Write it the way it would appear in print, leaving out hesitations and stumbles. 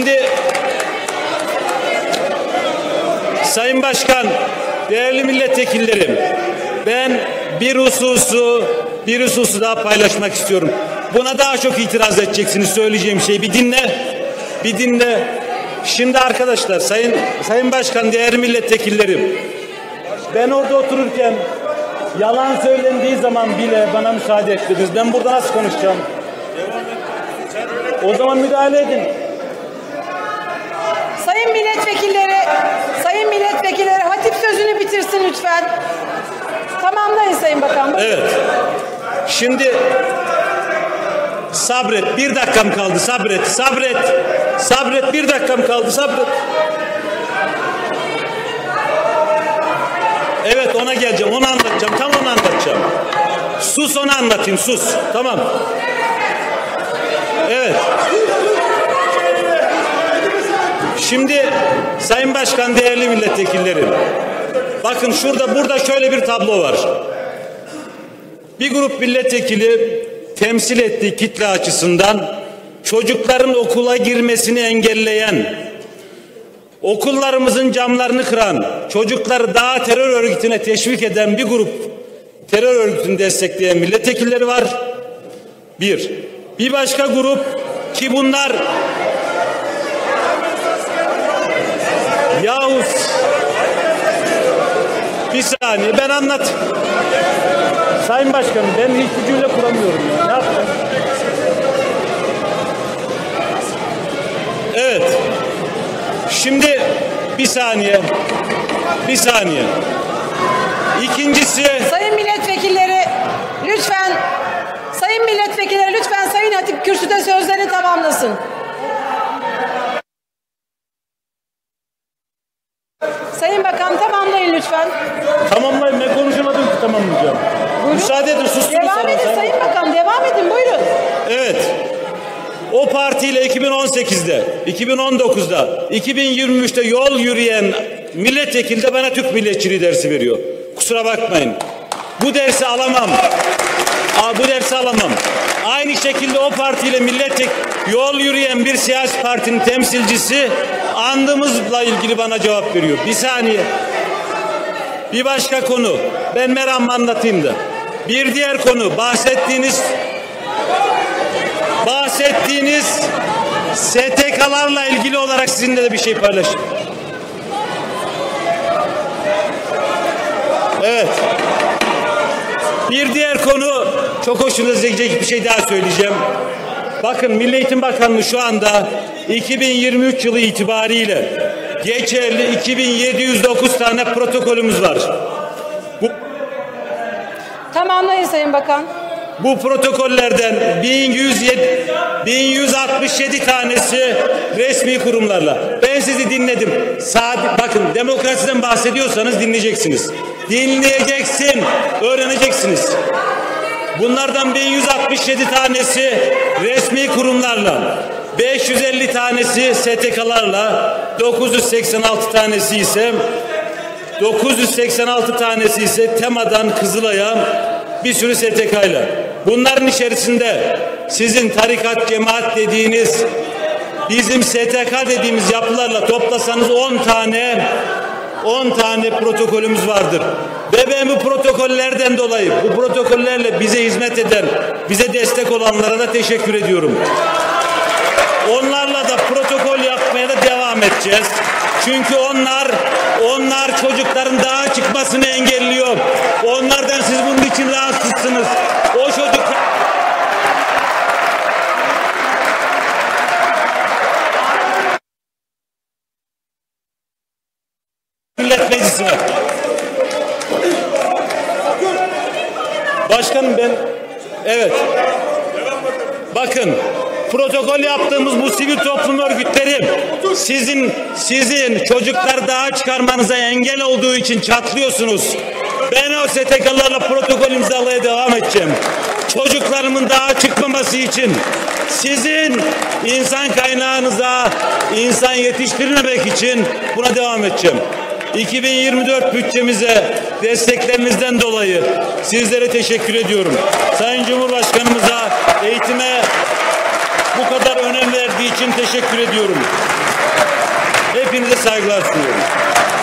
Şimdi Sayın Başkan, değerli milletvekillerim, ben bir hususu daha paylaşmak istiyorum. Buna daha çok itiraz edeceksiniz, söyleyeceğim şeyi bir dinle. Şimdi arkadaşlar, Sayın Başkan, değerli milletvekillerim, ben orada otururken yalan söylendiği zaman bile bana müsaade ettiniz. Ben burada nasıl konuşacağım? O zaman müdahale edin. Sayın milletvekilleri hatip sözünü bitirsin lütfen. Tamamlayın Sayın Bakan. Buyurun. Evet. Şimdi sabret. Bir dakikam kaldı. Sabret. Sabret. Sabret. Bir dakikam kaldı. Sabret. Evet, ona geleceğim. Onu anlatacağım. Tam onu anlatacağım. Sus, onu anlatayım. Sus. Tamam. Evet. Şimdi Sayın Başkan, değerli milletvekilleri, bakın burada şöyle bir tablo var. Bir grup milletvekili temsil ettiği kitle açısından çocukların okula girmesini engelleyen, okullarımızın camlarını kıran, çocukları daha terör örgütüne teşvik eden bir grup terör örgütünü destekleyen milletvekilleri var. Bir başka grup ki bunlar Yavuz, bir saniye ben anlat. Sayın Başkanım, ben hiçbir cümle kuramıyorum ya. Ne yapayım? Evet. Şimdi bir saniye. İkincisi. Sayın milletvekilleri lütfen Sayın Hatip kürsüde sözlerini tamamlasın. Sayın Bakan, tamamlayın lütfen. Tamamlayın, ne konuşamadım ki tamamlayacağım. Buyurun. Müsaade edin, susun. Devam edin Sayın Bakan, devam edin, buyurun. Evet, o partiyle 2018'de, 2019'da, 2023'te yol yürüyen milletvekili de bana Türk milliyetçiliği dersi veriyor. Kusura bakmayın, bu dersi alamam. Bu dersi alamam. Aynı şekilde o partiyle yol yürüyen bir siyasi partinin temsilcisi andımızla ilgili bana cevap veriyor. Bir saniye. Bir başka konu. Ben meramı anlatayım da. Bir diğer konu. Bahsettiğiniz STK'larla ilgili olarak sizinle de bir şey paylaşayım. Evet. Bir diğer konu. Çok hoşunuza gidecek bir şey daha söyleyeceğim. Bakın, Milli Eğitim Bakanlığı şu anda 2023 yılı itibariyle geçerli 2709 tane protokolümüz var. Tamamlayın Sayın Bakan. Bu protokollerden 1167 tanesi resmi kurumlarla. Ben sizi dinledim. Bakın, demokrasiden bahsediyorsanız dinleyeceksiniz. Öğreneceksiniz. Bunlardan 1167 tanesi resmi kurumlarla, 550 tanesi STK'larla, 986 tanesi ise TEMA'dan Kızılay'a bir sürü STK'yla. Bunların içerisinde sizin tarikat, cemaat dediğiniz, bizim STK dediğimiz yapılarla toplasanız 10 tane protokolümüz vardır. Ve ben bu protokollerden dolayı, bu protokollerle bize hizmet eden, bize destek olanlara da teşekkür ediyorum. Onlarla da protokol yapmaya da devam edeceğiz. Çünkü onlar çocukların dağa çıkmasını engelliyor. Onlardan siz bunun için rahatsızsınız. O çocuklar... Millet Meclisi'ne. Başkanım, ben evet. Bakın, protokol yaptığımız bu sivil toplum örgütleri sizin çocuklar dağa çıkarmanıza engel olduğu için çatlıyorsunuz. Ben o STK'larla protokol imzalaya devam edeceğim. Çocuklarımın dağa çıkmaması için, sizin insan kaynağınıza insan yetiştirmemek için buna devam edeceğim. 2024 bütçemize desteklerinizden dolayı sizlere teşekkür ediyorum. Sayın Cumhurbaşkanımıza eğitime bu kadar önem verdiği için teşekkür ediyorum. Hepinize saygılar sunuyorum.